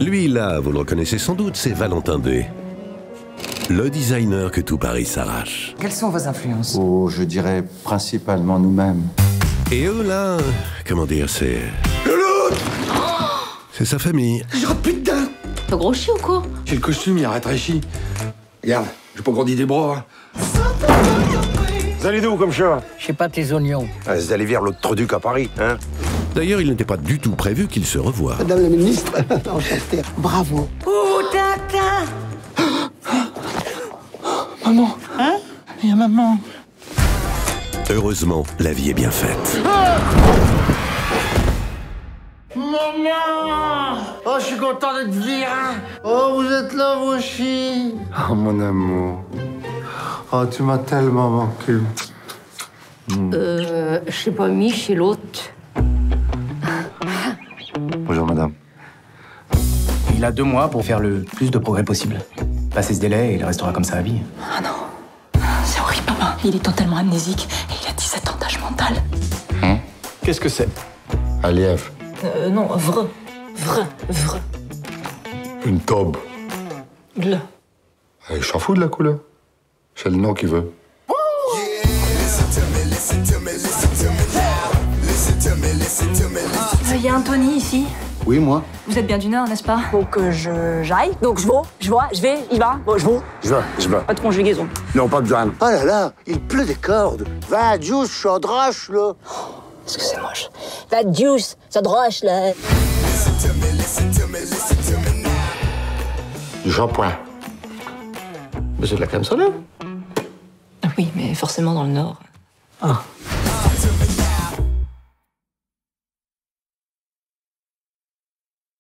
Lui, là, vous le reconnaissez sans doute, c'est Valentin D., le designer que tout Paris s'arrache. Quelles sont vos influences? Oh, je dirais principalement nous-mêmes. Et eux, là, comment dire, c'est... Loulou! C'est sa famille. Oh putain! T'as grossi ou quoi? J'ai le costume, il a rétréchi. Regarde, j'ai pas grandi des bras. Vous allez d'où comme chat? Je sais pas, tes oignons. Ah, vous allez vers l'autre duc à Paris, hein? D'ailleurs, il n'était pas du tout prévu qu'il se revoie. Madame la ministre, enchantée. Bravo. Oh, tata! Maman. Hein? Il y a maman. Heureusement, la vie est bien faite. Ah! Maman! Oh, je suis content d'être viré. Oh, vous êtes là, vous aussi. Oh, mon amour. Oh, tu m'as tellement manqué. Je sais pas, mis chez l'autre. Bonjour, madame. Il a 2 mois pour faire le plus de progrès possible. Passer ce délai, il restera comme ça à vie. Ah non, c'est horrible, papa. Il est totalement amnésique et il a 17 ans d'âge mental. Qu'est-ce que c'est? Aliev. Non, vre. Une taube. Le. Il s'en fout de la couleur. C'est le nom qu'il veut. Oh y a Anthony ici? Oui, moi. Vous êtes bien du Nord, n'est-ce pas? Donc j'aille. Donc je vais. Pas de conjugaison. Non, pas besoin. Oh là là, il pleut des cordes. Va, juice, chaudroche, là. Est-ce que c'est moche? Va, juice, chaudroche, là. Du shampoing. Mais c'est de la crème solaire. Oui, mais forcément dans le Nord. Ah.